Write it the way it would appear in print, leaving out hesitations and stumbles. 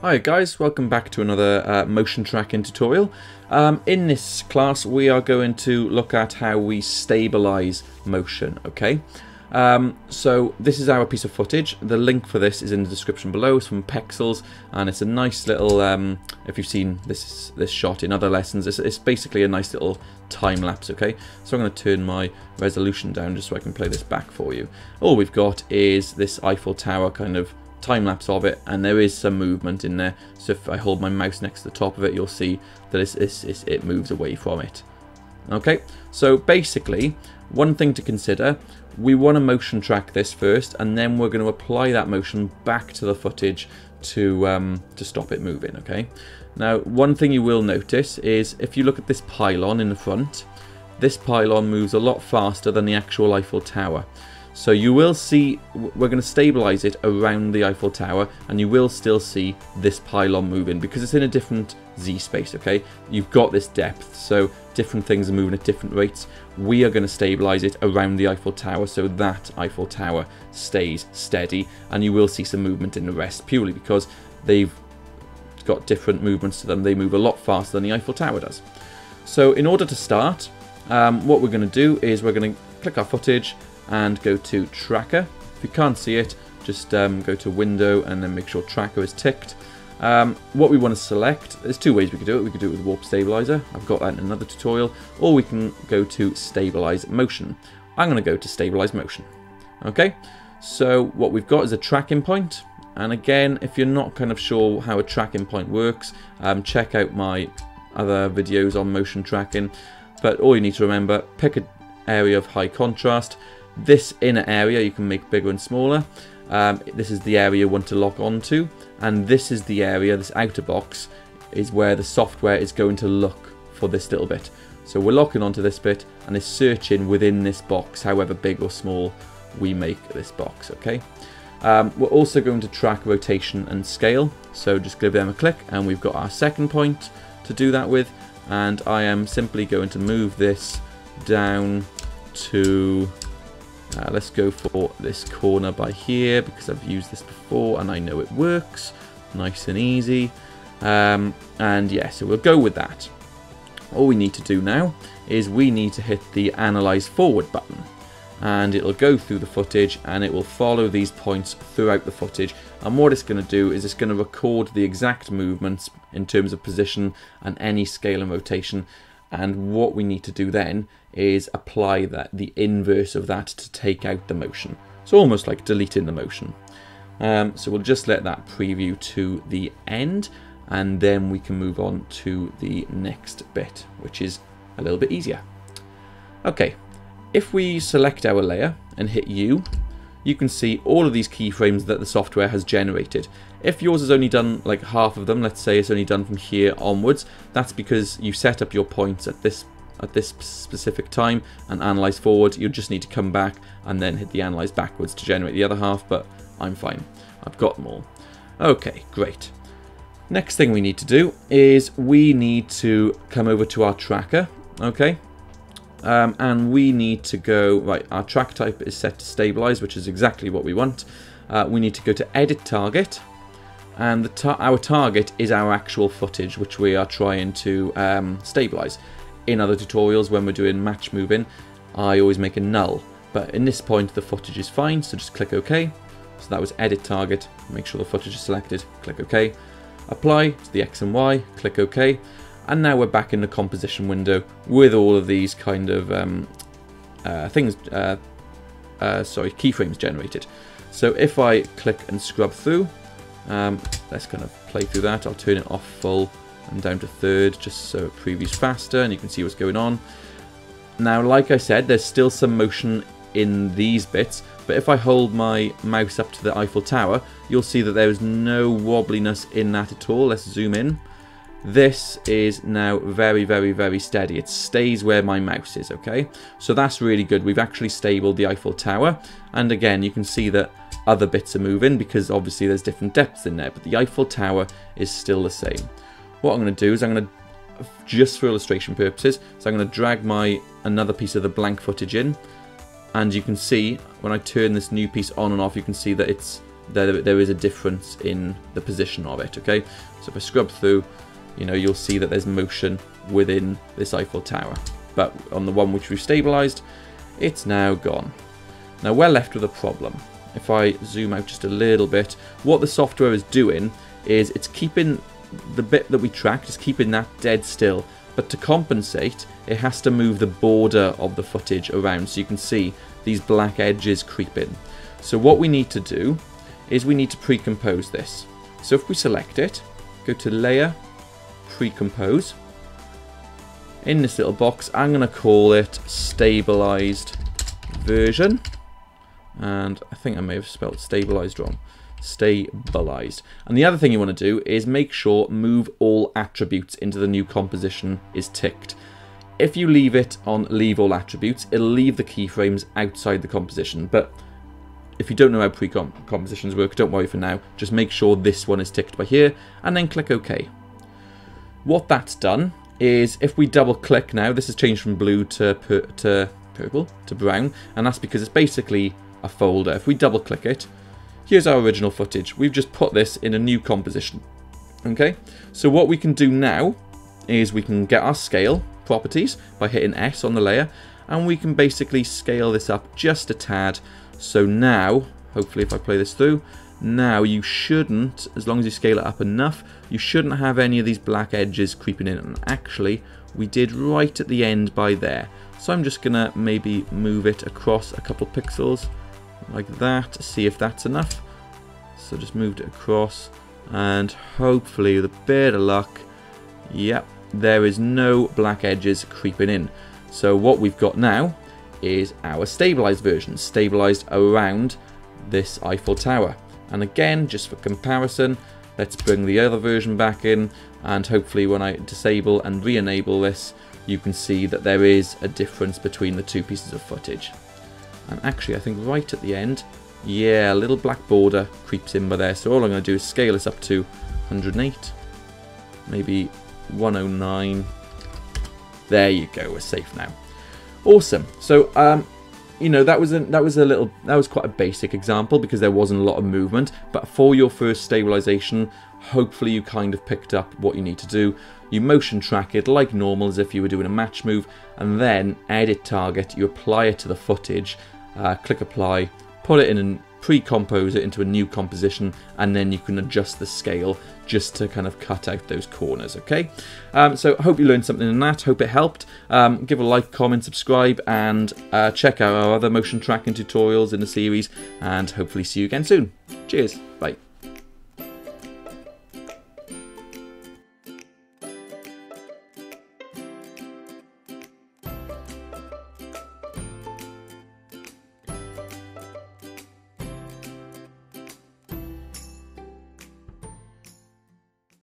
Hi guys, welcome back to another motion tracking tutorial. In this class we are going to look at how we stabilize motion, okay? So this is our piece of footage. The link for this is in the description below. It's from Pexels and it's a nice little, if you've seen this shot in other lessons, it's basically a nice little time lapse, okay? So I'm going to turn my resolution down just so I can play this back for you. All we've got is this Eiffel Tower kind of time-lapse of it, and there is some movement in there, so if I hold my mouse next to the top of it, you'll see that it moves away from it. Okay, so basically, one thing to consider, we want to motion track this first, and then we're going to apply that motion back to the footage to stop it moving, okay? Now, one thing you will notice is, if you look at this pylon in the front, this pylon moves a lot faster than the actual Eiffel Tower. So you will see, we're going to stabilize it around the Eiffel Tower, and you will still see this pylon moving because it's in a different Z space, okay? You've got this depth, so different things are moving at different rates. We are going to stabilize it around the Eiffel Tower so that Eiffel Tower stays steady, and you will see some movement in the rest purely because they've got different movements to them. They move a lot faster than the Eiffel Tower does. So in order to start, what we're going to do is we're going to click our footage and go to tracker. If you can't see it, just go to window and then make sure tracker is ticked. What we want to select, there's two ways we could do it. We could do it with warp stabilizer, I've got that in another tutorial, or we can go to stabilize motion. I'm going to go to stabilize motion. Okay, so what we've got is a tracking point, and again, if you're not kind of sure how a tracking point works, check out my other videos on motion tracking. But all you need to remember, pick an area of high contrast. This inner area you can make bigger and smaller. This is the area you want to lock onto, and this is the area, this outer box, is where the software is going to look for this little bit. So we're locking onto this bit, and it's searching within this box, however big or small we make this box, okay? We're also going to track rotation and scale, so just give them a click, and we've got our second point to do that with, and I am simply going to move this down to... let's go for this corner by here because I've used this before and I know it works nice and easy. And yeah, so we'll go with that. All we need to do now is we need to hit the analyze forward button, and it'll go through the footage and it will follow these points throughout the footage, and what it's going to do is it's going to record the exact movements in terms of position and any scale and rotation. And what we need to do then is apply that, the inverse of that, to take out the motion. So almost like deleting the motion. So we'll just let that preview to the end, and then we can move on to the next bit, which is a little bit easier. Okay, if we select our layer and hit U, you can see all of these keyframes that the software has generated. If yours has only done like half of them, let's say it's only done from here onwards, that's because you set up your points at this specific time and analyze forward. You just need to come back and then hit the analyze backwards to generate the other half, but I'm fine. I've got them all. Okay, great. Next thing we need to do is we need to come over to our tracker, okay? And we need to go, right, our track type is set to stabilize, which is exactly what we want. We need to go to edit target, and our target is our actual footage, which we are trying to stabilize. In other tutorials, when we're doing match moving, I always make a null, but in this point, the footage is fine, so just click OK. So that was edit target, make sure the footage is selected, click OK. Apply to the X and Y, click OK. And now we're back in the composition window with all of these kind of keyframes generated. So if I click and scrub through, let's kind of play through that. I'll turn it off full and down to third just so it previews faster and you can see what's going on. Now, like I said, there's still some motion in these bits, but if I hold my mouse up to the Eiffel Tower, you'll see that there is no wobbliness in that at all. Let's zoom in. This is now very, very, very steady. It stays where my mouse is, okay? So that's really good. We've actually stabilized the Eiffel Tower. And again, you can see that other bits are moving because obviously there's different depths in there, but the Eiffel Tower is still the same. What I'm gonna do is I'm gonna, just for illustration purposes, so I'm gonna drag another piece of the blank footage in. And you can see, when I turn this new piece on and off, you can see that it's there is a difference in the position of it, okay? So if I scrub through, you know, you'll see that there's motion within this Eiffel Tower. But on the one which we've stabilised, it's now gone. Now we're left with a problem. If I zoom out just a little bit, what the software is doing is it's keeping the bit that we tracked, is keeping that dead still. But to compensate, it has to move the border of the footage around, so you can see these black edges creep in. So what we need to do is we need to pre-compose this. So if we select it, go to Layer, Pre-compose. In this little box, I'm going to call it Stabilized Version. And I think I may have spelled stabilized wrong. Stabilized. And the other thing you want to do is make sure move all attributes into the new composition is ticked. If you leave it on leave all attributes, it'll leave the keyframes outside the composition. But if you don't know how pre-compositions work, don't worry for now. Just make sure this one is ticked by here and then click OK. What that's done is if we double click now, this has changed from blue to purple to brown, and that's because it's basically a folder. If we double click it, here's our original footage. We've just put this in a new composition, okay? So what we can do now is we can get our scale properties by hitting S on the layer, and we can basically scale this up just a tad. So now, hopefully if I play this through, now you shouldn't, as long as you scale it up enough, you shouldn't have any of these black edges creeping in. And actually, we did right at the end by there. So I'm just gonna maybe move it across a couple pixels, like that, see if that's enough. So just moved it across, and hopefully with a bit of luck, yep, there is no black edges creeping in. So what we've got now is our stabilized version, stabilized around this Eiffel Tower. And again, just for comparison, let's bring the other version back in, and hopefully when I disable and re-enable this, you can see that there is a difference between the two pieces of footage. And actually, I think right at the end, yeah, a little black border creeps in by there. So all I'm going to do is scale this up to 108, maybe 109. There you go, we're safe now. Awesome. So, you know, that was quite a basic example because there wasn't a lot of movement. But for your first stabilization, hopefully you kind of picked up what you need to do. You motion track it like normal as if you were doing a match move, and then edit target. You apply it to the footage. Click apply, put it in and pre-compose it into a new composition, and then you can adjust the scale just to kind of cut out those corners, okay? So I hope you learned something in that, hope it helped. Give a like, comment, subscribe, and check out our other motion tracking tutorials in the series, and hopefully see you again soon. Cheers, bye.